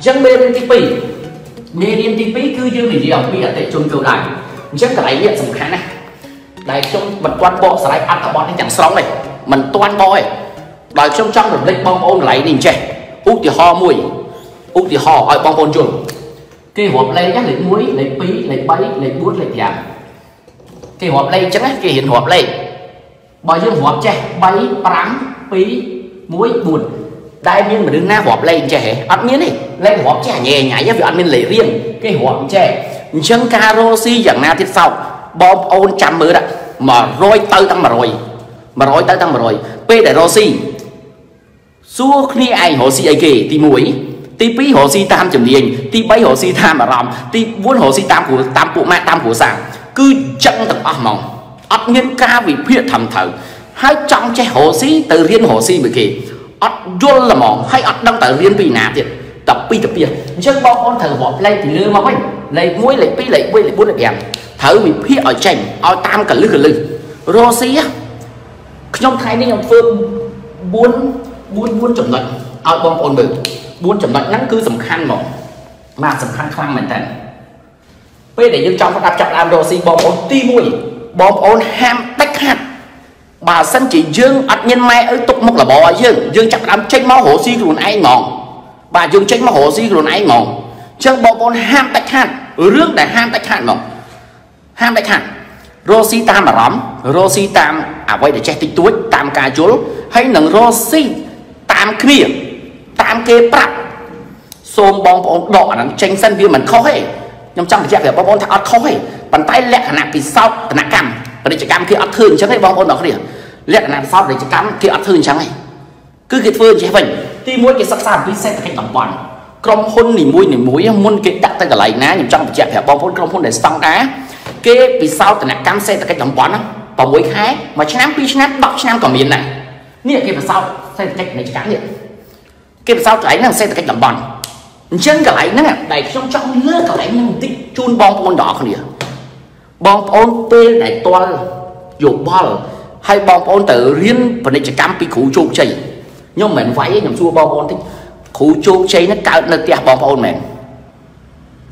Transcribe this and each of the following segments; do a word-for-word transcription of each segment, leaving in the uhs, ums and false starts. Giang mê lên tí pì nê lên tí pì cứ như mình đi học bị ở tại trường cầu đại chắc là đấy hiện sầm kháng này đại trong bật quan bộ sải ăn cả bọn cái chẳng sóng này mình toàn bo ấy đại trong trong được lịch bom ôn lấy đình trẻ út thì ho mùi út thì ho ở bom ôn chuồng cái hộp lấy chắc lấy muối lấy pí lấy bấy lấy bút lấy thẻ cái hộp lấy chắc cái hiện hộp lấy bởi dương hộp trẻ bấy práng pí muối buồn đại miên mà đứng na hộp lấy trẻ ăn miên này lấy hộp trẻ nhẹ nhảy với ăn miên lấy riêng cái hộp trẻ chân carosi chẳng na tiếp sau bom ôn chăm mới đó mà rồi tới tăng mà rồi mà rồi tới tăng mà rồi p để rosi suốt khi ai hồ si ai kì thì mũi tí pí hồ si tam chuẩn điền tí bấy hồ si tam mà ròng tí bốn hồ si tam của tam của ma tam của sàng cứ chân tập âm mong ắt nhân ca vì phía thầm thở hai trong che hồ si từ riêng hồ si bởi kì ắt vô là mỏng hay ắt đang từ riêng vì nà thiệt tập pi tập tiền chân bom ôn thở vọt lên thì lừa mà quên lấy muối lấy pí lấy quên lấy bốn lấy thử bị phía ở chành ở tam cả lư cả lư rosi á trong thái này ông phương buôn buôn buôn chậm lại ở bom ôn bự buôn chậm lại ngắn cứ tầm khăn mà mà tầm khăn khăn mình thành bây để dân trong nó đặt chặt làm rosi bom ôn ti mùi bom ôn ham tách hạt bà sân chỉ dương ắt nhân mai ấy tục mốc là bò dương dương chặt làm chanh máu hồ si luôn ai ngon bà dương chanh máu hồ si luôn ai ngon chân bom ôn ham tách hạt rước để ham tách hạt mà ham đại khản rosi tam mà rắm rosi tam à vậy để che tinh túi tam cà chốn hay nằng rosi tam kia tam kê bạc xôm bong bóng đỏ nắng tranh sân viên mình khó hay nhầm trong cái việc bong bóng thằng khó hay bàn tay lẹ nạp vì sao nạp cam để chỉ cam kia ăn thường chẳng hay bong bóng đỏ kia lẹ nạp sao để chỉ cam kia ăn thường chẳng hay cứ cái phương chế mình thì mỗi cái sắc sàn với xe cái tổng quan trong hôn nỉ mũi nỉ mũi muốn cái đặt tay cả lại ná nhầm trong cái việc bong bóng trong hôn để xong đá kế vì sao tình là cam xe tại cái tổng quán đó và mỗi khái mà chán pi chán bọc chán còn miền này nghĩa kia là sao xe cách này chán liền kia là sao cái này xe tại cái tổng quán chân cả lại nó là đầy trong trong lơ cả lại mình tích chun bom ôn đỏ không liền bom ôn tê này toàn dụ bom hay bom ôn tự riêng và này chỉ cam pi khủ chôn chày nhưng mình phải nhầm xua bom ôn thích khủ chôn chày nó cạo nó tiệt bom ôn mình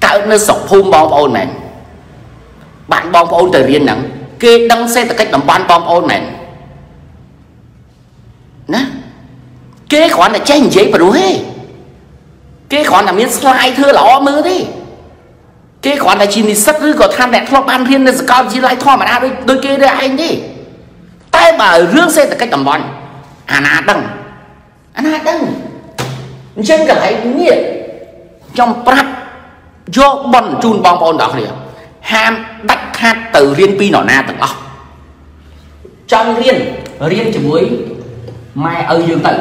cạo nó sọc hôm bom ôn mình bạn bom ôn từ riêng nắng kê đăng xe từ cách làm ban bom ôn này nè kê khoản là tranh giấy và đủ hết kê khoản là miếng slide thưa lỏ mưa đi kê khoản là chỉ đi sắt rưỡi còn tham đẹp lọp ban riêng nên cao chỉ lại thọ mà ra đôi đôi kê đây anh đi tay bà rương xe từ cách làm ban à na đăng à na đăng trên cả thấy nghiệt trong prat do bẩn chun bom ôn đó liền ham bách hát từ riêng pi nọ na từng óc trong riêng riêng chỉ muối mai ở dương tử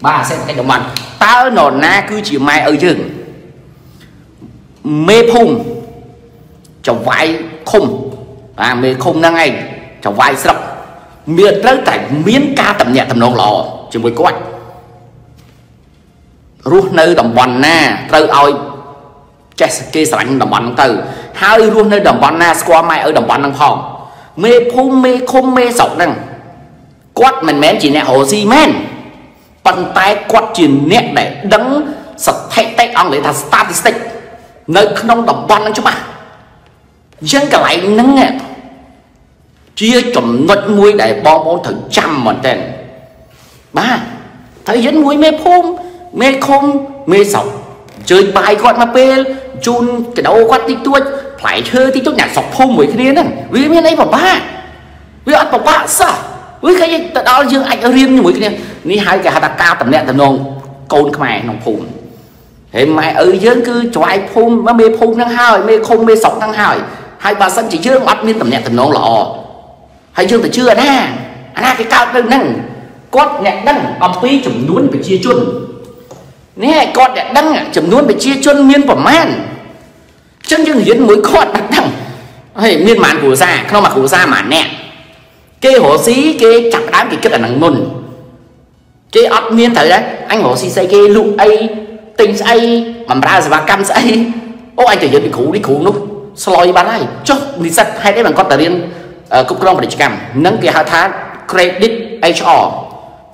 bà sẽ cái đồng bằng tao nọ na cứ chỉ mai ở dương mê phung trong vai khung à mê khung năng ngày trong vai sọc miệt tới cảnh miến ca tầm nhẹ tầm nông lò chỉ muối quạt rút nơi đồng bằng na tới oi chạy kê sánh đồng bằng từ hai luôn nơi đồng bằng na qua mai ở đồng bằng năng phòng mê phun mê không mê sọc năng quát mình mén chỉ nè hồ si men bàn tay quát chỉ nét để đấng sập thay tay ông để thằng statistic nơi không đồng bằng năng chứ mà dân cả lại nắng nghe chia chùm nốt mũi để bom bom thử trăm một tên ba thấy dân mũi mê phun mê không mê sọc chơi bài quát mà pê chun cái đầu quát tí tuốt phải chơi tí tuốt nhạc sọc phô mấy cái này vì miền ấy bảo ba vì ăn bảo ba sao với cái đó dương anh ở riêng như mấy cái này ní hai cái hạt đặc cao tầm nẹt tầm nông côn cái mày nông phùn thế mày ở dương cứ cho ai phun mà mê phun năng hao mê không mê sọc năng hao hai bà sân chỉ chưa bắt miền tầm nẹt tầm nông lọ hay dương từ chưa na na cái cao tầm năng quát nẹt năng âm phí chủng nuốn phải chia chun nè con đã đăng chấm nuốt bị chia chân miên của man chân nhưng hiến mối con đặt đăng hay miên màn của già không mà của già mà nè kê hồ sĩ kê chặt đám cái kết là nắng môn kê ấp miên thấy đấy anh hồ sĩ xây kê lụ ấy tình ấy mầm ra rồi bà cam ấy ô anh chỉ hiến bị khú đi khú nút soi bán này chốt đi sạch hay đấy bằng con tờ điên cục long để chỉ cầm nâng cái hạ thán credit hr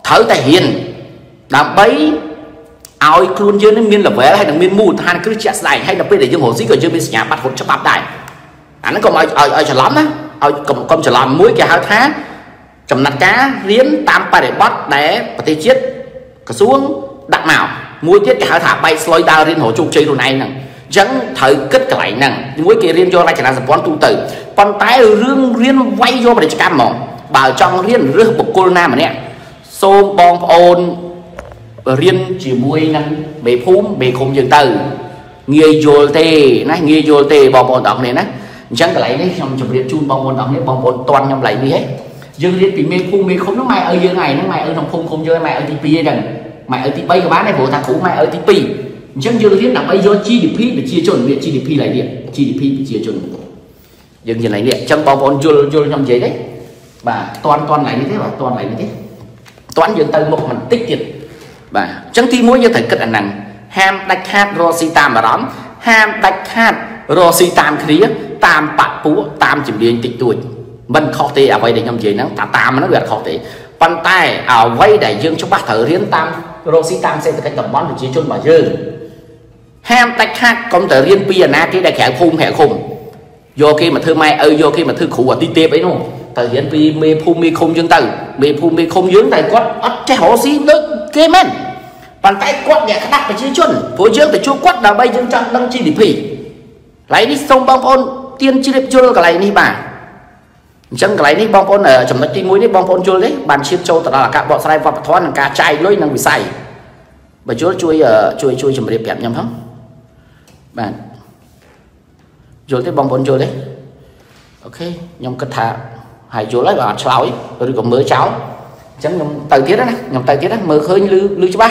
thở tài hiền đảm bấy áo khuôn dưới miên là vé hay là miên mù than cứ chẹt này hay là bên để dương hồ dí còn chưa bên nhà bắt hột cho bạp đại anh còn ai ai ai chờ lắm á ai còn còn chờ làm muối cái háo thá chầm nát cá riến tam ba để bắt đẻ và tê chiết cả xuống đặt màu muối tiết cái háo thả bay sloi đao riên hồ chung chơi đồ này nè chẳng thời kết lại nè muối kia riên cho lại chỉ là sập tu tử con tái riêng riên vay vô mà để cam mỏ bảo trong riên riêng một cô nam mà nè xôm bom ôn riêng chỉ mua năng bề phum bề khung dương từ nghề dồi tề này nghề dồi tề bom bồn đỏ này nè chẳng lấy đấy trong chụp điện chun bom bồn đỏ này bom bồn toàn nhầm lấy đi hết dương liên bị mê phum mê không nó mai ở dương này nó mai ở trong phum không chơi mai ở tê pê đằng mai ở tê bay của bán này bộ thằng cũ mai ở tê pê chẳng dương liên là bây giờ giê đê pê để chia chuẩn việc giê đê pê lại điện giê đê pê bị chia chuẩn dương như này điện trong bom bồn dồi dồi trong giấy đấy và toàn toàn lấy như thế và toàn lấy như thế toàn dương từ một mình tích tiền và chẳng thi muối như thời kết ảnh nặng ham đạch hát rosi tam mà đón ham đạch hát rosi tam khía tam bạc phú tam chìm điên tịch tuổi mình khó tê ở vây để nhầm gì nó ta tam nó gạt khó tê bàn tay ở vây đại dương cho bác thử riêng tam rosi tam sẽ cách tập bón được chỉ chung mà dương ham đạch hát công tử riêng piana cái đại khẽ khung khẽ khung do khi mà thư mai ở do khi mà thư khủ ở tí tê ấy luôn thời gian vì mê phun mê không dương từ mê phun mê không dương tại quát ắt cái hố xí nước kia men bàn tay quát nhẹ đặt phải chiến chuẩn phố dương phải chua quát là bay dương trăng đăng chi để phỉ lấy đi sông bom phun tiên chi đẹp chua cả này đi bà chẳng lấy đi bom phun ở trong đất ti muối đi bom phun chua đấy bàn chiên châu là cả bọn sai và thoát là cả chai lối năng bị sai bà chúa chui ở chui chui chùm đẹp đẹp nhầm không bạn rồi cái bom phun chua đấy ok nhầm cất thả hãy vô lấy bà cháu rồi còn mớ cháu chẳng nhầm tàu tiết đó này nhầm tàu tiết đó mơ khơi lưu lưu cho bác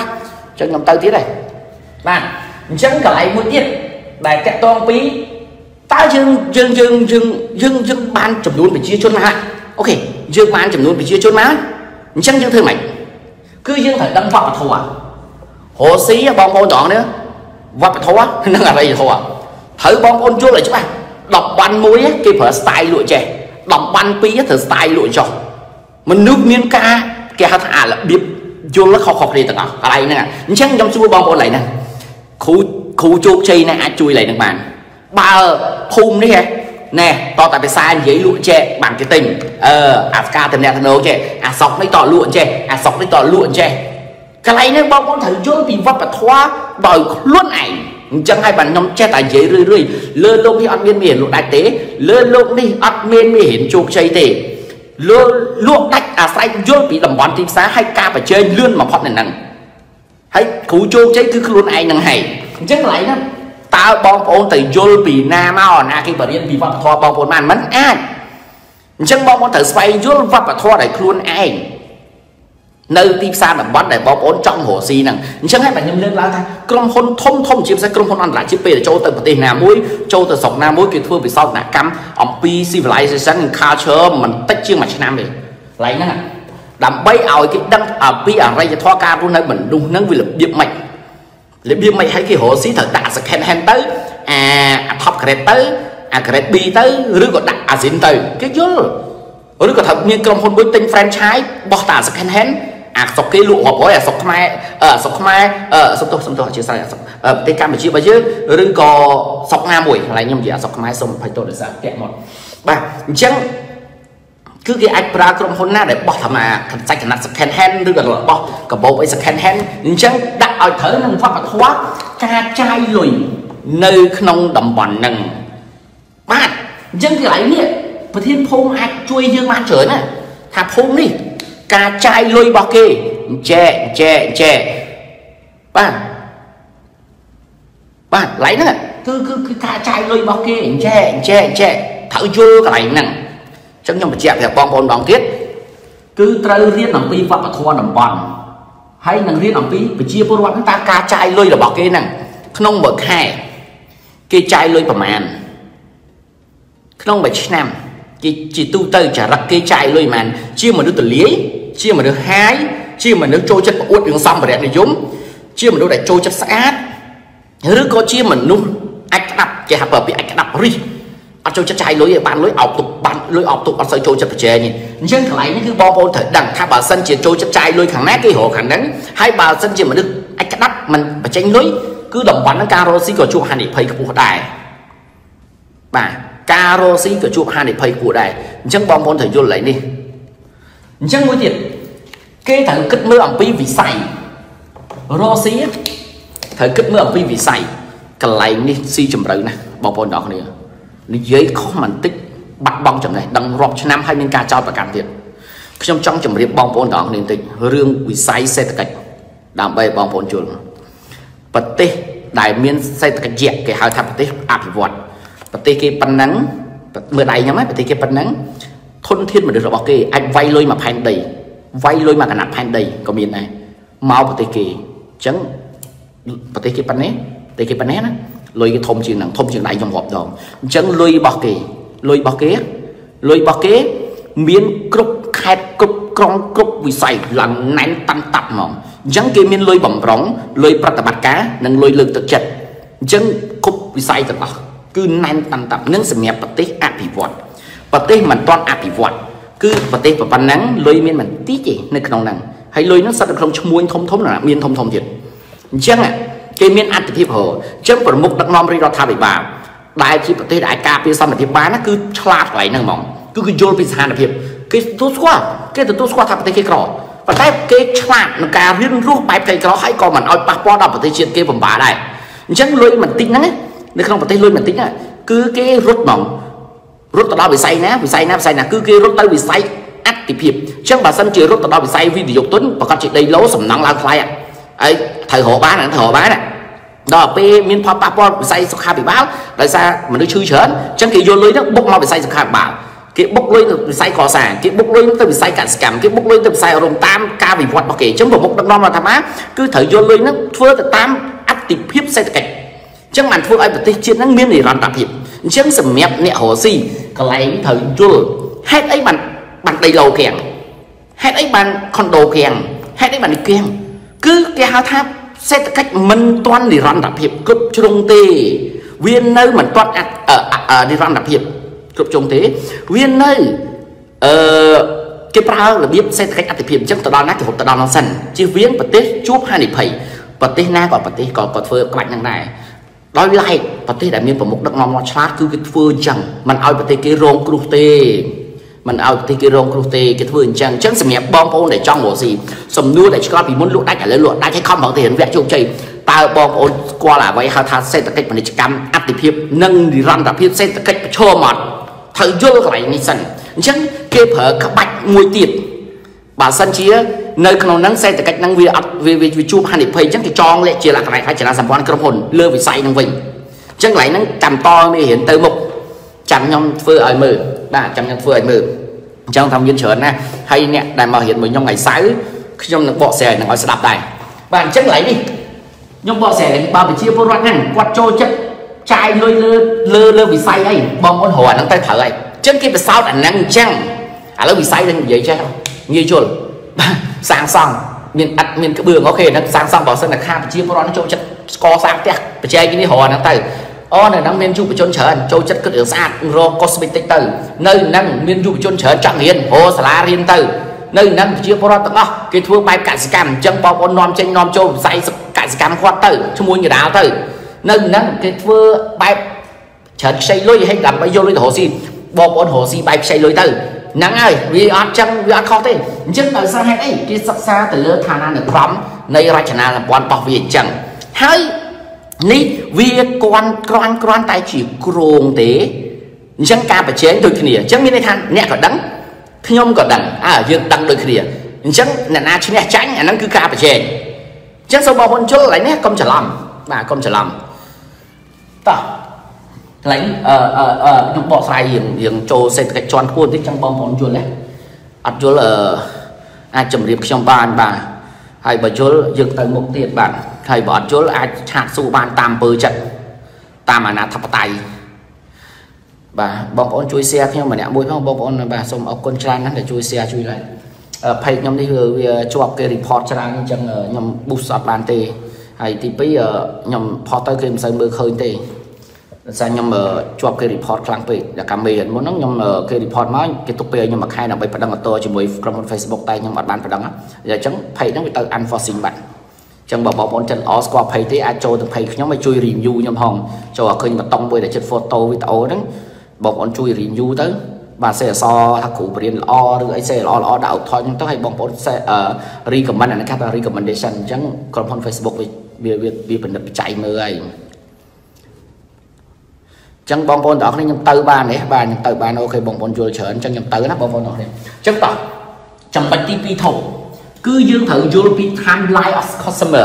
chẳng nhầm tàu tiết này mà chẳng cả lại một tiết bài cắt toàn phí ta dừng dừng dừng dừng dừng dừng ban chụp luôn bị chia chôn má ok dừng ban chụp luôn bị chia chôn má chẳng dừng thương mạnh cứ dừng phải đâm vọt thua hồ sĩ bong bóng đỏ nữa vọt thua nó là đây thua thử bong bóng chua lại cho bác đọc ban muối cái phở style lụa trẻ đọc ban phí thử style lụi chồng mình nước miên ca cái hạt hà là biết vô nó khó khó đi tặng ở đây nè chẳng trong xua bom con này nè khu khu chốt chi nè chui lại được bạn ba khung đấy nè nè to tại phải sai giấy lụi che bằng cái tình ờ à ca tầm nè thằng che à sọc lấy tỏ lụi che à sọc lấy tỏ lụi che cái này nó bom con thử chốt tìm vấp và thoa đòi luôn ảnh chẳng hai bạn nhóm che tại dễ rơi rơi lơ lông đi ăn miên miền lụa đại tế lơ lông đi ăn miên miền chuột chơi tệ lơ lụa đạch à sai vô bị làm bón tím xá hay ca phải chơi lươn mà phọt này nằng hãy cú chuột chơi cứ luôn ai nằng hay chắc lại lắm tao bom ôn từ vô bị na mao na cái bờ điên bị vọt thò bom ôn màn mẫn ai chắc bom ôn thử xoay vô vọt và thò để luôn ai nơi tìm xa là bắt để bóp ổn trong hồ xì nè chẳng hay bạn nhầm lên lá thay con hôn thông thông chiếm sẽ không hôn ăn lại chiếc bê để châu tầng tiền nào mũi châu tờ sọc nào mũi kia thua vì sao đã cắm ông pc lại sẽ sẵn khá chớ mình tách chiếc mặt nam đi lấy nè làm bay ảo cái đăng ở phía ở đây cho thoa ca luôn này mình đúng nâng vì lực biếp mạch lực biếp mạch hay cái hồ xí thật đã sạc hèn hèn tới à thọc kẹt tới à kẹt bi tới rứa còn đã dính tới cái chứ rứa còn thật như con hôn bối tinh franchise bỏ tả sạc hèn hèn à sọc cái lụa hộp bói à sọc mai ở sọc mai ở sọc tôi sọc tôi chưa sai à sọc ở tê ca mà chưa bao chứ đừng có sọc nga mùi là nhầm gì à sọc mai xong phải tôi được sao kẹt một bà chẳng cứ cái anh pra trong hôm nay để bỏ thầm à thật sạch là sọc hen hen đừng là bỏ cả bộ ấy sọc hen hen chẳng đặt ở thở nâng phát mặt hóa ca trai lùi nơi nông đầm bọn nâng mà dân thì lại nhé và thiên phong anh chui dương man trời này thạp hôm đi ca trai lôi bọc kê chè chè chè ba ba lấy nữa cứ cứ cứ ca trai lôi bọc kê chè chè chè thở vô cái này nặng chẳng nhầm chè phải bom bom đòn tiết cứ trâu riết làm pi vặt thua làm bòn hay nàng riết làm pi phải chia bớt bọn ta ca trai lôi là bọc kê nặng không bậc hai cái trai lôi bầm màn không bậc năm chỉ chỉ tu tư trả rắc cái trai lôi màn chia mà đứa tử lý chia mà đứa hái chia mà đứa trôi chất và uất đường xong và đẹp này giống chia mà đứa đại trôi chất sát đứa có chia mình luôn anh đặt cái hạt bờ bị anh đặt ri ở chơi chắc chai lối bàn lối ảo tục bàn lối ảo tục ăn sôi chơi chập chè nhỉ nhưng thằng này nó cứ bo bo thời đẳng tha bà sân chỉ chơi chắc chai lối khẳng nát cái hồ khẳng nắng hai bà sân chỉ mà được anh cắt đắp mình mà tránh lối cứ đồng bắn nó caro xí của chuột hàn để phơi của đài bà caro xí của chuột hàn để phơi của đài nhưng bo bo thời vô lấy đi nhưng mỗi tiền cái thằng cất mưa ẩm pi vì say ro xí thời cất mưa ẩm pi vì say cái này đi xí chầm rử này bo bo đó này dưới khó màn tích bắt bong chậm này đăng rộp cho năm hai mươi ca trao và cảm thiện trong trong chậm riêng bong vốn đó nên tịch rương quý sai xe tạch đảm bay bong vốn chuồng vật tê đại miên xe tạch dẹp cái hai thằng tê ạp vọt vật tê cái bắn nắng mưa đầy nhắm mắt vật tê cái bắn nắng thôn thiên mà được bảo kê anh vay lôi mà hành đầy vay lôi mà cả nạp hành đầy có miền này mau vật tê kỳ chấn vật tê cái bắn nét tê cái bắn nét á lôi cái thông chuyện nặng thông chuyện này trong hộp đòn chẳng lôi bọc kì lôi bọc kế lôi bọc kế miếng cục khét cục con cục vì say là nén tăm tạp mỏng chẳng kia miếng lôi bỏng róng lôi bắt tạp cá nâng lôi lực thực chất chẳng cục vì say thật cứ nén tăm tạp nâng sầm nhẹ bật tết áp bị vọt bật tết mình toàn áp bị vọt cứ bật tết và bắn nắng lôi miếng mình tí gì nơi con nặng hay lôi nó sao được không trong muôn thông thống là miếng thông thông thiệt chẳng ạ cái miền ăn thì hồ chấm phần mục đặc nom đi ra thà bị bà đại chi phần tây đại ca phía sau là thiệp bán nó cứ chặt lại năng mỏng cứ cứ vô phía sau là thiệp cái tốt quá cái từ tốt quá thà phần tây cái cỏ và cái cái chặt nó cà riêng ruốc bài cái cỏ hay còn mình oi bạc po đập phần tây chuyện kia vòng bà này chấm lôi mình tính đấy nếu không phần tây lôi mình tính à cứ cái rút mỏng rút tao bị say ná bị say ná say là cứ cái rút tao bị say ăn thì thiệp chấm bà sân chơi rút tao bị say vì dục tuấn và các chị đây lố sầm nắng lan phai à ấy thời hộ bán này thời hộ bán này đó pe miên pha pha say sọc hà bị báo tại sao mà nó chui chớn chẳng kì vô lưới đó bốc nó bị say sọc hà bảo cái bốc lưới từ say cò sàng cái bốc lưới từ say cản cảm cái bốc lưới từ say rồng tam ca bị vọt bảo kể chấm vào bốc đâm non là tham á cứ thời vô lưới nó phơi từ tam ắt tìm hiếp say cạnh chẳng màn phơi ai bật tay chiến nắng miên để làm tạm hiệp chẳng sầm mẹp nhẹ hồ si cái này thời vô hết ấy bàn bàn đầy lầu kèn hết ấy bàn condo kèn hết ấy bàn kèn cứ cái hao tháp sẽ cách mình toàn để răn đạp hiệp cướp trung tế viên nơi mình toàn à, à, à, để răn đạp hiệp cướp trung tế viên nơi ờ, cái prao là biết sẽ cách ăn thịt hiệp chẳng tao đo nát thì hộp tao đo nó sần chứ viên và tết chúp hai để phẩy và tết na còn và tết còn còn phơi các bạn như này đói lại và tết đã miên vào một đất ngon ngon sát cứ cái phơi chẳng mình ao và tết cái rong cướp tê mình ao thì cái rong cướp tê cái phơi chẳng chẳng sầm nhẹp bom bom để trong ngõ gì sầm nua để cho con vì muốn lụa đá cả lấy lụa đá cái không bằng tiền vẽ trục chày ta bom ôn qua là vậy hao thắt xe tắc cách mà để cắm áp thì hiệp nâng thì răn đạp hiệp xe tắc cách cho mọt thời vô lại như sân chẳng kê phở các bạn ngồi tiệt bà sân chia nơi con nắng xe tắc cách nắng vì vì vì vì chụp hai để phơi chẳng thì tròn lệ chia là cái này phải chỉ là sản quan cơ hồn lơ vì say năng vịnh chẳng lại nắng chầm to mới hiện tới mục chầm nhom phơi ở mờ đã chầm nhom phơi ở mờ trong thông dân chợ nè hay nè đại mà hiện mình trong ngày sáu trong những bọ sẻ nó sẽ đạp này bạn chắc lấy đi nhưng bọ sẻ ba bị chia vô loạn ngăn quạt trôi chất chai lơi lơ lơ bị say ấy bom con hồ đang tay thở ấy trước khi bị sao đã năng chăng à nó bị say lên vậy chứ như chuột sang xong miền ắt miền cái bường có khề nó sang xong bỏ sân là kha bị chia vô loạn nó trôi chất co sang tẹt bị che cái này hồ đang tay ở nơi năng miền trung bị trôn chở trôi chất cứ được sạch rồi cosmetic từ nơi năng miền trung bị trôn chở chẳng hiền hồ sala hiền từ nơi năng chia pro tận đó cái thua bài cản cam chân bao con non chân non trôm say cản cam khoa tử cho mua nhiều đá tử nơi năng cái thua bài chở xây lối hay làm bao nhiêu lối hồ gì bao con hồ gì bài xây lối tử nắng ơi vì ăn chân vì ăn khó thế chân ở xa hay ấy cái sắc xa từ lứa thà nan được lắm nơi ra chả là quan bảo vệ chẳng hay ní vì con con con tay chỉ kruông tế chân ca và chế đôi khi nè chân miếng này than nhẹ còn đắng nhom còn đằng à dương đằng đôi kia chắc là na chứ nè tránh anh cứ ca phải chèn chắc sau bao con chỗ lại nè không trả lòng và không trả lòng ta lấy ờ ờ ờ nhung bỏ sai hiền hiền trâu xe cái tròn cuốn tích trong bom bóng chuột này ăn chỗ là ai chậm điệp trong bàn bà hay bà chỗ dương tới một tiền bạn hay bỏ chỗ là ai hạt su bàn tam bờ trận tam mà nát thập tay bà bong bóng chui xe theo mà nè môi không bong bóng bà xong ốc con trai nó để chui xe chui lại phải nhóm đi vừa cho học cái report ra nhưng chẳng nhóm bút sọt bàn tê hay thì bây giờ nhóm phó tới game sân mưa khơi tê sao nhom mà chụp cái report khăng pì là cam mì muốn nó nhom mà cái report mới cái tục pì nhom mà khai là bị phải đăng ở tôi chỉ mới trong Facebook tay nhom mà bạn phải đăng á giờ chẳng phải nó bị tự ăn for sinh bạn chẳng bảo bảo bọn chân ó qua phải thế ai cho từng phải nhóm mà chui review nhom hồng cho khơi mà tông với để chất photo với tàu đó bảo bọn chui review tới bà sẽ so thắc cụ bền o rồi sẽ lo lo đào thôi nhưng tôi hay bọn bọn sẽ recommend là các bạn recommendation chẳng còn bọn Facebook vì vì vì vì mình bị chạy người chẳng bong bóng đó nên nhầm từ ba này ba nhầm từ ba ok bong bóng vừa chở chẳng nhầm từ nó bong bóng đó này chắc tỏ chẳng bạch ti pi thổ cứ dương thử European timeline of customer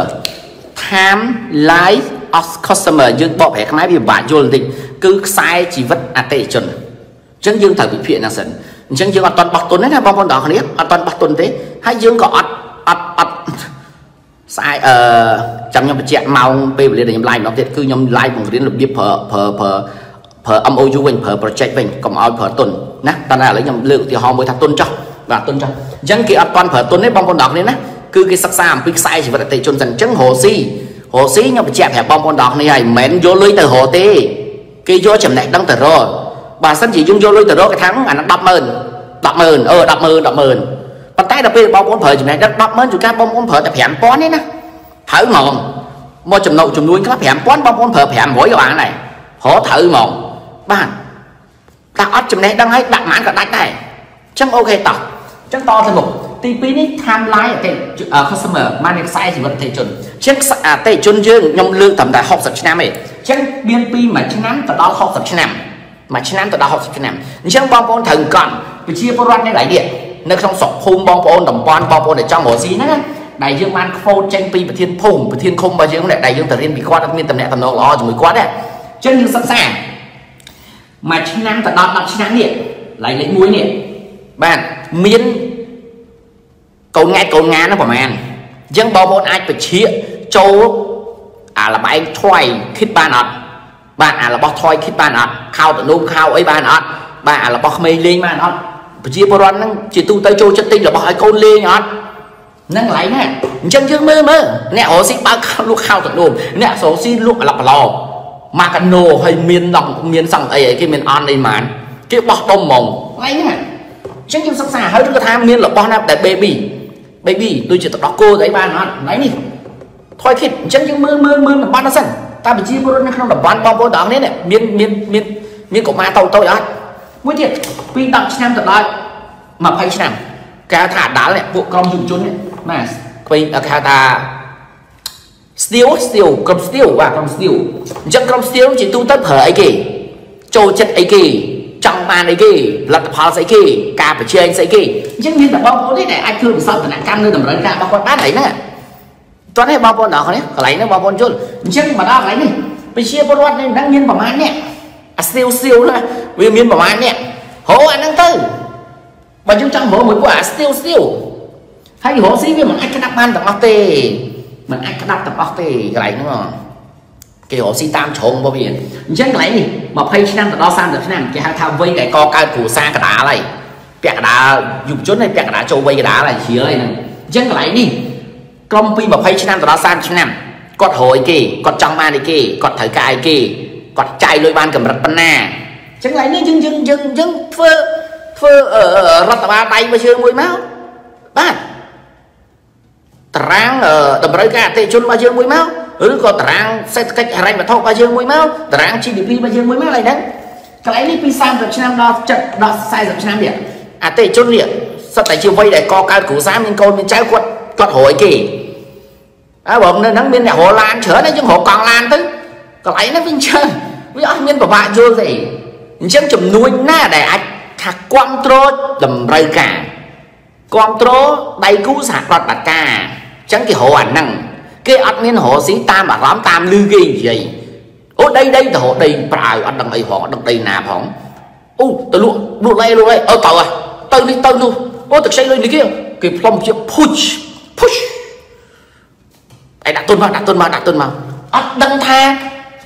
timeline of customer dương bọc hệ cái máy bị bả vô tình cứ sai chỉ vất à tệ chuẩn chẳng dương thử bị phiền là sẵn chẳng dương toàn bọc tuần đấy là bong bóng đó này toàn bọc tuần thế hay dương có sai ờ chẳng nhầm chuyện màu bê lên để nhầm like nó thiệt cứ nhầm like một đến là biết phở phở phở phở âm ô du mình phở project mình còn ao phở tuần nè ta là lấy nhầm lượng thì họ mới thằng tuần cho và tuần cho dân kia toàn phở tuần đấy bong con đỏ này nè cứ cái sắc xàm cái sai chỉ vật tệ chôn dần trứng hồ si hồ si nhầm chuyện hẹp bong con đỏ này này mến vô lưới từ hồ tê cái vô chậm này đang từ rồi bà sân chỉ dung vô lưới từ đó cái tháng anh đập mờn đập mờn ờ đập mờn đập mờn bắt tay đập bê bong con phở chậm này đập đập mờn chúng ta bong con phở tập hẹn con đấy nè thử mòn một chùm nậu chùm nuôi các bạn quán bông con phở hẻm mỗi các bạn này họ thử mòn bạn ta ấp chùm này đang ấy đặt mãn cả đánh này chẳng ok tỏ chẳng to thêm một tí pin ấy tham lái ở tệ customer manage size chỉ vẫn thể chuẩn chiếc à tệ chuẩn dương nhom lương tầm đại học sập nam ấy chẳng biên pi mà chín năm từ đó học sập nam mà chín năm từ đó học sập nam chẳng bông con thần còn bị chia phân loạn nên lại điện nó trong sọt khung bông con đồng quan bông con để cho mổ gì nữa đại dương man phô tranh pi và thiên phùng và thiên không bao nhiêu đại đại dương tự nhiên bị quá đặc biệt tầm này tầm đó lo rồi mới quá đấy chân như sẵn sàng mà chín năm tận đó chín năm liền lấy lấy muối liền bạn miến cầu nghe cầu ngá nó bảo màn dân bao môn ai phải chia châu à là bài thoại khít ba nọt bạn à là bao thoại khít ba nọt khao tận nôm khao ấy ba nọt bạn à là bao mây lên ba nọt chia bao đoan nó chỉ tu tay châu chất tinh là bao hai câu lên nọt năng lấy nè chân dương mơ mơ nè hồ sĩ ba lúc khao tận đồn nè số sĩ lúc lọc lò mà cần nổ hay miền đồng miền sẵn ấy cái miền an đây mà cái bọc bông mỏng lấy nè chân dương sẵn sàng hơi rất là tham miền là con nạp để baby baby tôi chỉ tập đó cô đấy ba nó lấy đi thôi thịt chân dương mơ mơ mơ là ban nó sẵn ta bị chia bố nó không là bán bom bố đó đấy nè miền miền miền miền của ma tàu tàu đó mới thiệt quy tập năm tập đó mà phải năm cái thả đá này bộ con dùng chốn này mà quay ở cái ta steel steel cầm steel và cầm steel chắc cầm steel chỉ tu tất hở ấy kì trâu chất ấy kì trong màn ấy kì lật pháo ấy kì cà phải chơi anh ấy kì chắc nhiên là bao bố đấy này ai thương sao tận nạn cam nơi tầm lớn cả bao con bát đấy nè toàn này bao con đó đấy lấy nó bao con chôn chắc mà đó lấy này bây giờ bao con này đang miên bảo mãn nè à siêu siêu là vì miên bảo mãn nè hố anh đang tư và chúng ta mở một quả siêu siêu hay hố sĩ mình ăn cái đắp ban tập bóc tê mình ăn cái đắp tập bóc tê cái này đúng không cái hố sĩ tam trộn bao biển chắc lấy này mà pay năm tập đo sang được thế nào cái hai thao vây cái co cao củ xa cái đá này bẹt đá dùng chốt này bẹt đá trâu vây cái đá này chỉ ơi này chắc lấy đi công ty mà pay năm tập đo sang thế nào cọt hồi kì cọt trong ban này kì cọt thở cài kì cọt chạy lôi ban cầm rật ban nè chắc lấy đi dưng dưng dưng dưng phơ phơ ở rật ba tay mà chưa mùi máu ba trang đầm rơi cả tê chôn ba dương mũi máu ừ còn trang sẽ cách hành và thọ ba dương mũi máu trang chỉ đi ba dương mũi máu này đấy cái lấy đi pizza rồi cho nam đo chật đo sai rồi cho nam điểm à tê chôn điểm sao tại chiều vây để co cao củ giá mình câu mình trái quật quật hồi kì à bỗng nên nắng miên là hồ lan chở đấy chứ hồ còn lan tức cái lấy nó vinh chơi với anh miên của bạn chưa gì chân chùm nuôi na để anh thạc control đầm rơi cả control đầy cú sạc lọt bạc ca chẳng cái hộ ảnh năng cái ắt miên hộ sĩ tam mà lắm tam lư gì vậy ô đây đây là hộ đây phải ăn đằng ấy họ đằng đây nạp hỏng ô tôi luôn luôn đây luôn đây ở tàu à tàu đi tàu luôn ô thực xây lên đi kia cái phong chữ push push ai đặt tuần vào đặt tuần vào đặt tuần vào ắt đăng tha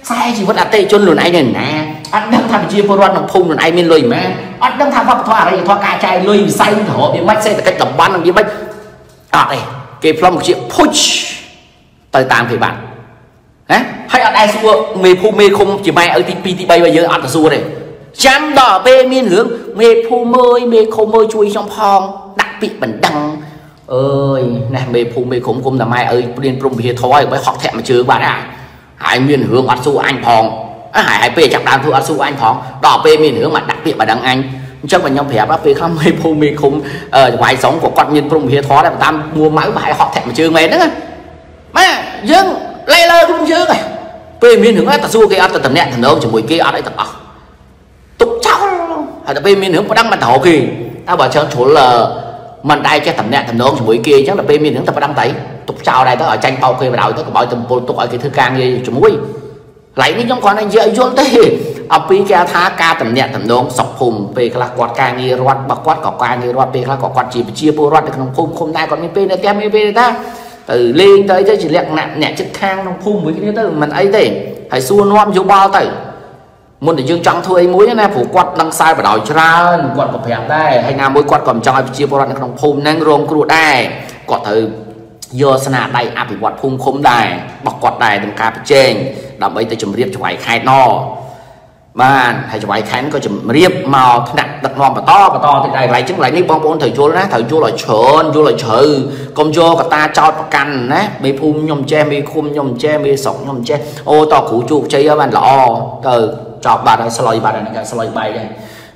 sai chỉ vẫn đặt tay chôn luôn ai này nè ắt đăng tha chia phân loan đằng phun luôn ai miên lời mà ắt đăng tha pháp thoa đây thoa cà chai lời say thổ bị mất xây là cách tập ban làm gì mất à đây cái phong một chuyện push tới tam thì bạn Hãy ăn ai xua mê phô mê không chỉ mẹ ở tê pê tê bay bây giờ ăn xua này chăm đỏ bê miên hướng mê phô mơi mê khô mơi chui trong phong đặc bị bẩn đăng ơi này mê phô mê không không là mai ơi liên trung bìa thói với học thẹn mà chứ bạn ạ hãy miên hướng ăn xua anh phong á hãy bê chặt đàn thu ăn xua anh phong đỏ bê miên hướng mà đặc biệt mà đăng anh chắc mình nhau phải bác về không mê phô mê không ở ngoài sống của con nhân trung bìa thói là tam mua mãi bài học thẹn mà chứ mày nữa mà dưng lây lơ cũng chứ này về miền hướng ấy ta xua cái ăn ta tầm nẹt thằng đâu chỉ mùi kia ăn ấy tập à tục cháu hay là về miền hướng có đăng bản thảo kì ta bảo cho chỗ là mình đây cho tầm nẹt thằng đâu chỉ mùi kia chắc là về miền hướng ta phải đăng tẩy tục cháu đây ta ở tranh bao kì mà đào ta có bảo tầm tục ở cái thứ càng gì chỉ mùi lấy cái trong con anh dễ dồn thế ở phía kia thá ca tầm nẹt thằng đâu sọc hùng về là quạt càng gì quạt bạc quạt cỏ càng gì quạt về là cỏ quạt chỉ chia bô quạt được không không không nay còn miếng pe nữa tem miếng pe ta từ lên tới chứ chỉ lẹt nặng nhẹ chất thang trong phun với cái thứ mình ấy thế hãy xua nom vô bao tử muốn để dương trong thôi muối này phủ quạt đằng sai và đòi ra quạt còn phải đây hay nào muối quạt còn cho chia vào trong phun năng rôm cột đây quạt từ do sna đây áp bị quạt phun không đài bọc quạt đài đằng cà trên đầm ấy tới chấm riệp chổi khai no mà hãy chổi khai có chấm riệp màu nặng đặt ngon và to và to thì này lại chứng lại ní bong bóng thời chúa đó thời chúa lại chơn chúa lại chừ công chúa cả ta cho cằn á bị phun nhom che bị khum nhom che bị sọc nhom che ô to củ chuột chơi ở bàn lọ từ chọc bà này soi bà này cái soi bài đây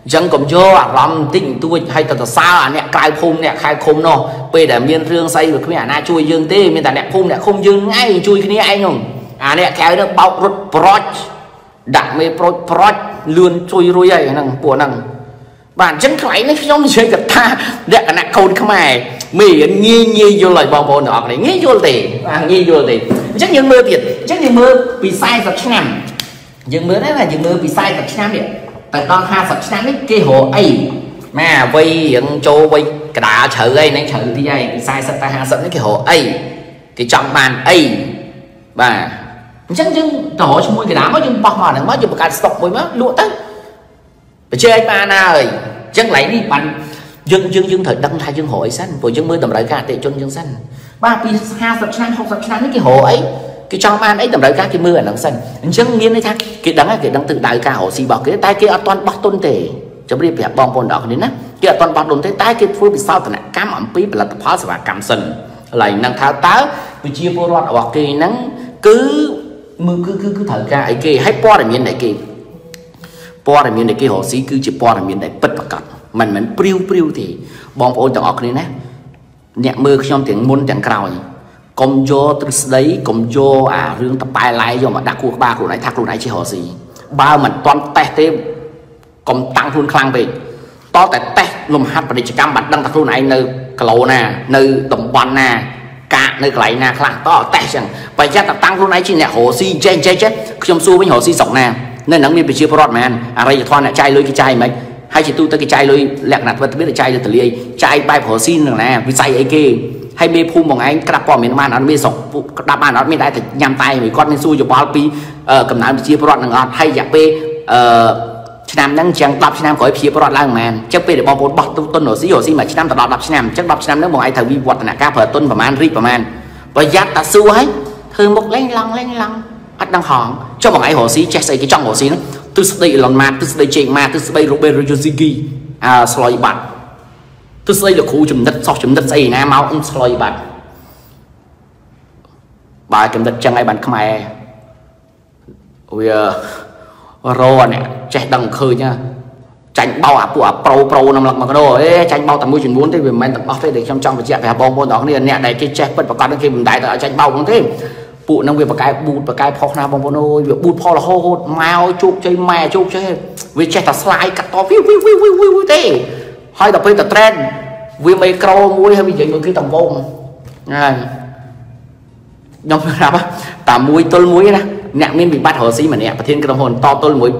dân công chúa à làm tình tôi hay từ từ xa à nè cài phun nè khai khum nó bây để miên riêng say được cái nhà na chui dương tê miên ta nè phun nè không dương ngay chui cái này anh không à nè kéo được bọc rút proj đặt mê proj proj lươn chui ruồi ấy nằng bùa nằng bạn chân lại nó giống như cái ta để cái nạc khôn không ai mình nghe nghe vô lời bong bóng nọ này nghe vô thì nghe vô thì chắc những mơ tiệt chắc những mơ vì sai sập năm những mơ đấy là những mơ vì sai sập năm đấy tại con ha sập năm đấy cái hồ ấy mà vây những châu vây cái đá chở ấy nên chở thì vậy vì sai sập ta ha sập cái hồ ấy cái trọng bàn ấy bà chắc những tổ cho mui cái đá mới dùng bọc mỏ này mới dùng cái sọc mới mới lụa tới chơi ba na ơi chân lại đi bằng dương dương dương thời đăng thai dương hội xanh của dương mới tầm đại ca tệ chôn dương xanh ba pi ha sập xanh không sập xanh cái hồ ấy cái trong ban ấy tầm đại ca cái mưa ở đằng xanh chân nghiêng đấy thắc cái đắng ấy cái đăng tự đại ca hồ xì bỏ cái tay kia toàn bắt tôn tề chấm đi đẹp bom bồn đỏ đến á kia toàn bắt tôn thế tay kia phơi bị sao tận cám ẩm pí là tập hóa và cảm sần lại năng tháo táo bị chia vô loạn hoặc kỳ nắng cứ mưa cứ cứ cứ thời ca ấy kia hay po để miền này kia po để miền này kia hồ xí cứ chỉ po để miền này bật bật mình mình priu priu thì bom ôn tặng học này nè nhẹ mưa trong tiếng môn tiếng cào gì công vô từ đấy công vô à riêng tập bài lại do mà đã cua ba của này thắc luôn này chỉ họ gì ba mình toàn tè thêm còn tăng luôn khang về to tè tè lùm hát và đi chỉ cam bạn đang thắc luôn này nơi cầu nè nơi tổng quan nè cả nơi lại nè khang to tè chẳng bây giờ tập tăng luôn này chỉ nhẹ hồ si chen chen chết trong xu với hồ si sọc nè nên nắng đi bị chia pro man à đây thoa lại chai lưỡi cái chai mấy hay chỉ tu tới cái chai lôi lẹt nạt và tôi biết là chai là từ ly chai bài phở xin rồi nè vì sai ấy kia hay mê phun bằng anh cặp bò miền man nó mê sọc đạp bàn nó mê đại thì nhằm tay với con nên xui cho bao pi cầm nắm chia bọt là ngọt hay giặc pe nam đang chàng đạp nam khỏi chia bọt lang man chắc pe để bao bọt bọt tuân nổi sĩ hồ sĩ mà nam tập đạp đạp nam chắc đạp nam nếu một ai thằng vi quật là ca phở tuân và man ri và man và giáp ta xui ấy thường một lanh lăng lanh lăng ắt đang hòn cho bằng ai hồ sĩ che say cái trong hồ sĩ nó tư sơ đây là ma tư sơ đây chèn ma tư sơ đây Robert Rojinski à soi bạt tư sơ đây là khu chấm đất sọc chấm đất xây nè máu ông soi bạt bà chấm đất chẳng ai bạn khmer ui rô nè chạy đằng khơi nha tranh bao áp của pro pro nằm lặng mà cái đồ ấy tranh bao tầm môi chuyển muốn thế vì mình tập off để trong trong và chạy phải bom bom đó này nè này cái chạy bật vào con cái mình đại tại tranh bao cũng thế bộ nông nghiệp và cái bụt và cái phò nào bằng bọn ôi việc bụt phò là hô hô mau chụp chơi mè chụp chơi với che ta slide cắt to viu viu viu viu viu thế hay tập lên tập trend với micro muối hay bị vậy với cái tầm vông này nhom nào á tà muối tôi muối nè nhẹ nên bị bắt hồ sĩ mà nhẹ và thiên cái đồng hồn to tôi muối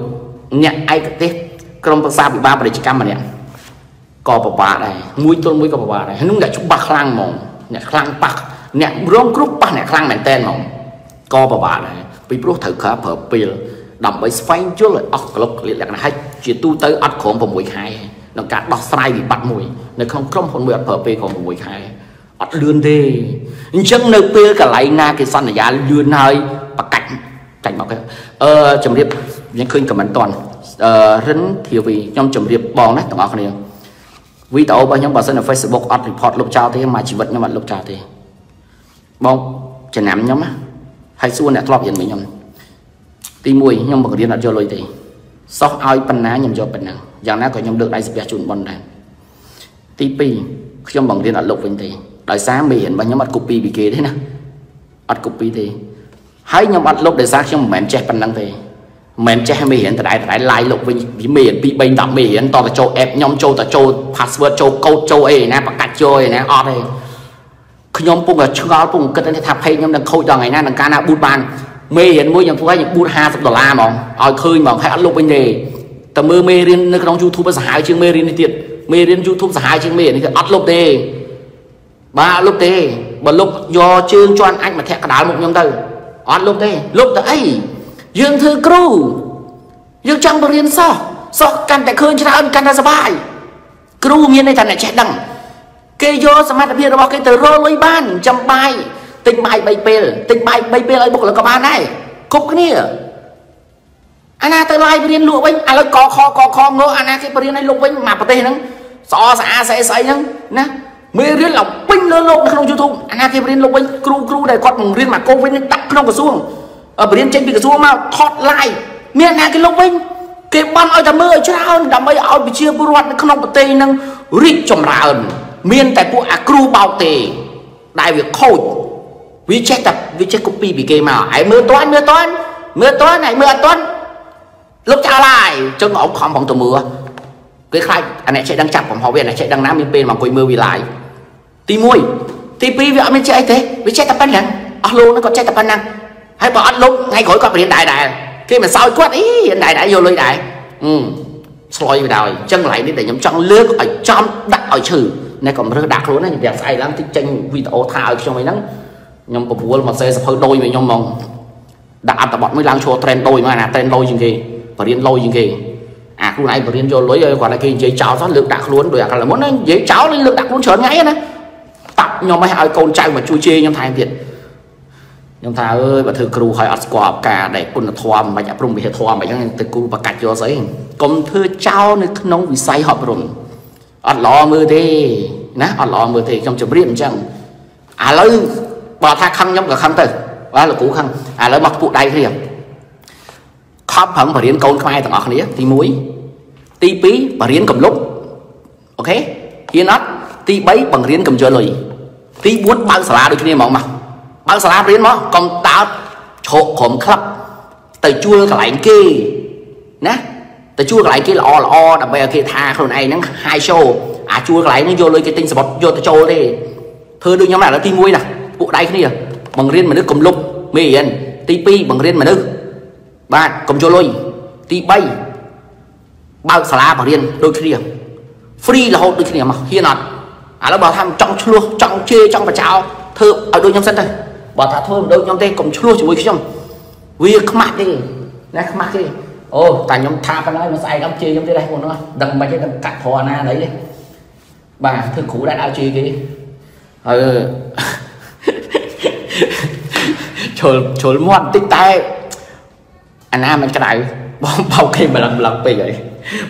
nhẹ ai cái tết trong bờ xa bị ba bảy chỉ cam mà nhẹ cò bò bả này muối tôi muối cò bò này lúc này chúng bạc lang mỏng nhẹ lang bạc nhẹ rong cúc bạc nhẹ lang mảnh ten mỏng co bà bà này bị bố thử khởi phở pil đầm với phanh trước lại ốc lục liền là hai chuyện tu tới ắt khổng vào mùi khai nó cả đọt sai bị bắt mùi nó không không còn mùi phở pil còn mùi khai ắt lươn đi chân nơi pil cả lại na cái son này giá lươn hơi bạc cảnh cảnh bảo cái ờ chấm điệp những khơi cầm an toàn ờ rấn thiếu vì trong chấm điệp bòn đấy tổng hợp này vì tàu bao nhiêu bà dân ở Facebook ad report lục trào thế mà chỉ vật nhưng mà lục trào thế bông trẻ nám nhóm á hay xua nè lọp diện mấy nhóm ti mùi nhưng mà điện là cho lôi thì sóc ai bắn ná nhầm cho bắn năng dạng ná có nhóm được đại dịch giả chuẩn bọn đàn ti pi trong bằng điện là lục vinh thì đại xá mì hiện bao nhiêu mặt copy bị kế thế nè ad copy thì hãy nhóm ad lục để xác trong mềm che bắn năng thì mềm che mì hiện tại đại lại lục vinh mì bị bệnh tạm mì hiện to là châu ép nhóm châu là châu password châu câu châu ấy nè bạc cạch châu ấy nè ad ấy nhóm cũng là chưa cũng cần đến tháp hay nhóm đang khôi trò ngày nay đang ca na buôn bàn mê hiện mỗi nhóm phụ hay những buôn ha sắp đỏ la mà ỏi khơi mà hay ăn lục bên đề tầm mơ mê riêng nó trong YouTube giả hai chương mê riêng đi tiệt mê riêng YouTube giả hai chương mê thì ăn lục đề ba lục đề bật lục do chương cho anh anh mà thẹn cả đá một nhóm từ ăn lục đề lục đấy dương thư cru dương trăng bờ riêng so so can tại khơi cho ta ăn can ra bài cru miên này thằng này chạy đằng kê vô sao mà biết đâu cái từ rô lối ban chăm bay tình bay bay pel tình bay bay pel ấy buộc là các bạn này cốc cái nè anh à từ lai bên lụa bên anh có kho có kho ngô anh à cái bên này lụa bên mà bờ tây nắng xỏ xả xẻ xấy nắng nè mới riết lòng pin lơ lộn không YouTube anh à cái bên lụa bên kêu kêu để con riêng mà cô bên đắp không có xuống ở bên trên bị cái xuống mau thoát lại miền anh cái lụa bên cái ban ở tầm mưa ở chỗ nào đầm ấy ở bị chia buôn không bờ tây nắng riết chồng ra ẩn miền tại bộ acru bảo tề đại việc khôi vi chết tập vi chết copy bị kê mà ấy mưa toán mưa toán mưa toán này mưa toán lúc trả lại cho ngõ không phòng tầm mưa cái khai anh này sẽ đang chặt phòng họ về này sẽ đang nắm bên mà quay mưa vì lại ti mui ti pi với anh chơi thế vi chết tập ban năng alo nó còn chết tập ban năng hay bỏ ăn lúc ngay khỏi con hiện đại đại khi mà sao quát ý hiện đại đại vô lôi đại ừ soi về đòi chân lại đi để nhắm chân lướt ở trong đặt ở trừ này còn rất đặc luôn này đẹp sai lắm thích tranh video thả cho mấy nắng nhóm của vua mà xe hơi đôi với nhóm mong đã tập bọn mới lang cho trend đôi mà là trend đôi gì kì và điên lôi gì kì à khu này và điên cho lối gọi là cái giấy cháo rất lượng đặc luôn rồi à là muốn giấy cháo lên lượng đặc luôn trở ngay này tập nhóm mấy hai con trai mà chui chê nhóm thay việt nhóm thà ơi và thưa crew hỏi squad cả để quân là thòm mà nhà prung bị thòm mà những từ cụ và cạch cho giấy còn thưa cháo nên nóng vì say họ rồi ăn lò mưa thế nè ăn lò mưa thế trong trường riêng chẳng à lấy bà tha khăn nhóm cả khăn từ đó là cũ khăn à lấy mặc phụ đầy riêng khóc hẳn và riêng câu khai tặng ở khía tí muối tí pí và riêng cầm lúc ok yên ắt tí bấy bằng riêng cầm chơi lời tí buốt bao xả được cho nên mỏng mà bao xả riêng nó còn tao trộn khổm khắp từ chua cả lại kia nè từ chua lại cái lọ lọ đặc biệt cái thà hồi này nó hai show à chua lại nó vô lên cái tinh sập vô tới show đi thôi đừng nhóm này là ti muối nè bộ đáy kia bằng riêng mà nước cầm lục miền tivi bằng riêng mà nước bạn cầm cho lôi ti bay bao xả bằng riêng đôi kia free là hộp đôi kia mà hiền nọt à nó bảo tham trong luôn trong chê trong và cháo thơ ở đôi nhóm sân thôi bảo thả thôi đôi nhóm tay cầm chua chỉ mới trong việc không mặc đi nè không mặc đi ô tại nhóm tha cái nói mà sai đóng chơi nhóm thế này của nó đằng mà chơi đằng cắt thò na đấy đi bà thưa cũ đã đào chơi cái ừ chồi chồi mòn tích tay anh em anh cái đại bao bao khi mà làm làm bây vậy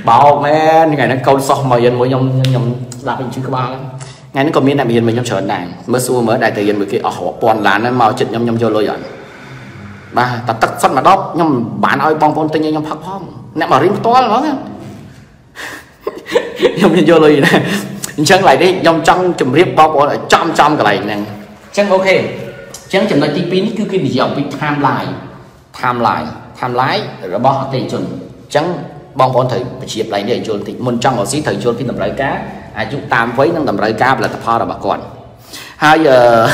bao mẹ ngày nó câu so mà yên mỗi nhóm nhóm đạp mình chứ các bạn ngày nó còn miếng làm yên mình nhóm trở này mới xua mới đại tự nhiên với cái ở họ còn là nó màu chật nhóm nhóm vô lôi rồi bà ta tắt sắt mà đóp nhưng bạn ơi bong bong tên như nhóm phát phong nè mà riêng to lắm nhóm nhìn vô lời nè chân lại đi nhóm trong chùm riêng bao bó lại trăm trăm cái này nè chân ok chân chùm lại tí pin cứ khi bị dọc bị tham lại tham lại tham lái rồi bỏ họ tiền chùm chân bong bóng thử chiếc lại để chùm thì muốn trong một xí thử chùm khi tầm rơi cá à chúng tam với năm tầm rơi cá là tập hoa là bà con hai giờ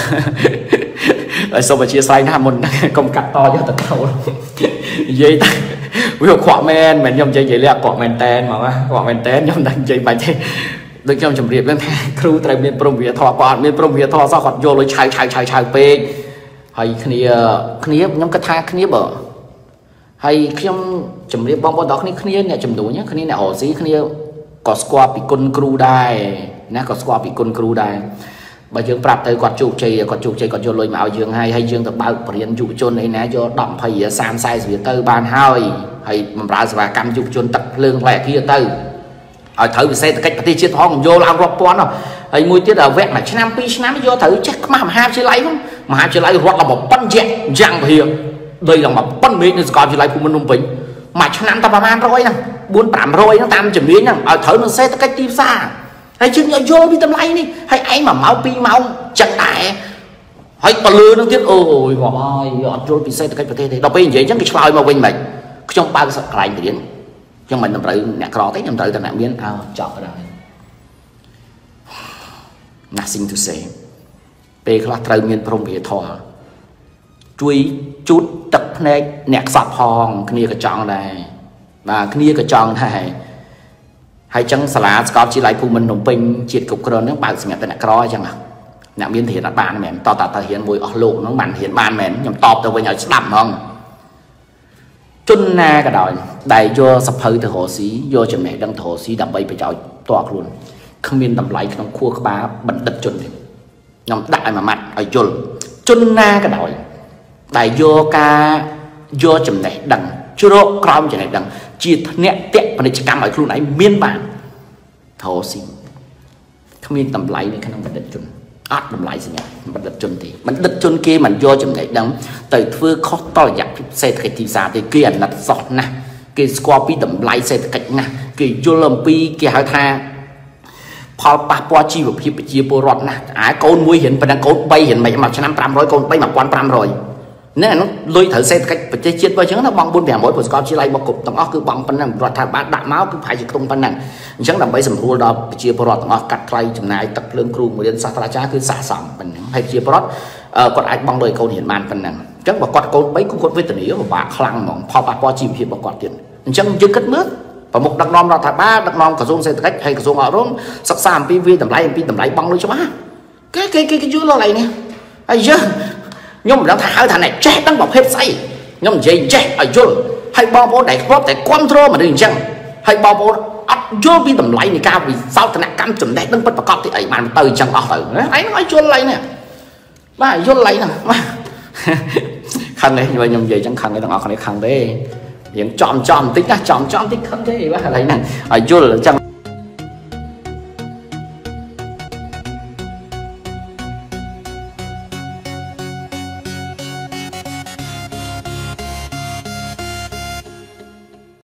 sau mà chia sẻ ra một công cắt to cho tật cầu dây ta ví dụ quả men mình nhom chơi vậy là quả men tên mà quả men tên nhom đang chơi bài chơi được nhom chấm điểm lên crew trai miền Prom Việt Thọ bạn miền Prom Việt Thọ sao còn vô lối chạy chạy chạy chạy pe hay khi khi nhom cái thang khi bờ hay khi nhom chấm điểm bong bóng đó khi khi này chấm đủ nhá khi này ở dưới khi có squad bị côn crew đai nè có squad bị côn crew đai bà dương bạc tới quạt trụ chơi quạt trụ chơi quạt trụ lôi mạo dương hay hay dương tập bảo biển trụ chôn này nè cho đậm hay san sai gì tới ban hơi hay bà và cam trụ chôn tập lương lẻ kia tới ở thử xe cách cái chiếc hông vô làm rộp quan không hay mùi tiết ở vẹn là chín năm pin năm vô thử chắc mà ham chơi lấy không mà ham chơi lấy hoặc là một bắn dẹt giang thì đây là một bắn miếng nên còn chơi lấy của mình không bình mà chín năm ta bà man rồi nè buôn tạm rồi nó tam chừng miếng nè ở thử nó xe cách tim xa hay chứ nhớ vô đi tâm lấy đi hay ấy mà máu pi máu chặt đại hay còn lừa nó tiếp ôi ngồi ngọt rồi bị xây từ cách thế này đọc bên vậy chắc cái slide mà quên mày trong ba cái slide thì đến trong mình làm tự nè cò tết làm tự làm biến ao chọn rồi nothing to say về là trời miền phong về thọ chui chút tập này nẹt sập hòn kia cái chọn này và kia cái chọn này hay chẳng xả lá có chỉ lại phụ mình đồng pin triệt cục cờ nước bạn mẹ tên là cờ chẳng nào nè biến thì là bạn mẹ to tạt tạt hiện mùi ở lộ nó mặn hiện bạn mẹ nhầm tọp từ bên nhà đầm không chun na cả đời đại do sập hơi từ hồ sĩ do chồng mẹ đang thổ sĩ đầm bay phải chọi toạc luôn không nên đầm lại trong khu các bá bẩn đất chun nhầm đại mà mặt ở chun chun na cả đời đại do ca do chồng mẹ đằng chưa đâu con chồng mẹ đằng chỉ nhẹ tẹt và để chỉ cam ở khu này miên bản thổ sinh không nên tầm lái này khả năng bật đất chun át tầm lái gì nhỉ bật đất chun thì bật đất chun kia mình do chấm này đóng từ phương khó to giặc xe cái thì xa thì kia là sọt nè kia scorpi tầm lái xe cạnh nè kia vô làm pi kia hai tha pal pa po chi một chiếc chiếc bô rọt nè á con mũi hiện và đang cốt bay hiện mày mà cho năm trăm rồi con bay mà quan trăm rồi nên là nó lôi thử xe cách phải chơi chết với chứ nó bong buôn vẻ mỗi một con chỉ lấy một cục tổng óc cứ bong phân nằm đoạt thằng bát đạn máu cứ phải chỉ tung phân nằm chẳng làm bây giờ mua đó chia bọt tổng óc cắt cây chừng này tập lương kêu một đến sát ra trái cứ xả sòng mình hay chia bọt còn ai bong đời câu hiển man phân nằm chắc mà con câu mấy cũng con với tình yêu và bạc lăng mỏng pha bạc qua chìm hiệp bạc quạt tiền chẳng chưa cất nước và một đặc non là thằng ba đặc non cả dung xe cách hay cả dung họ rốn sắc sàm pv tầm lái pv tầm lái bong lưới cho má cái cái cái cái chữ lo này nè ai chứ nhưng mà thả thằng này chết đang bọc hết say nhưng dây chết ở chỗ hay bao bố đại góp để control mà đừng chăng hay bao bố ắt vô vi tầm lấy này cao vì sao thằng này cắm chuẩn đấy đang bất bạc thì ấy màn tới chẳng ở tử ấy nói chôn lấy nè mà chôn lấy nè mà khăn đấy nhưng nhầm dây chẳng khăn cái thằng họ khăn đấy khăn đấy những chọn chọn tính á chọn chọn tính khăn thế mà lấy nè ở chỗ là chẳng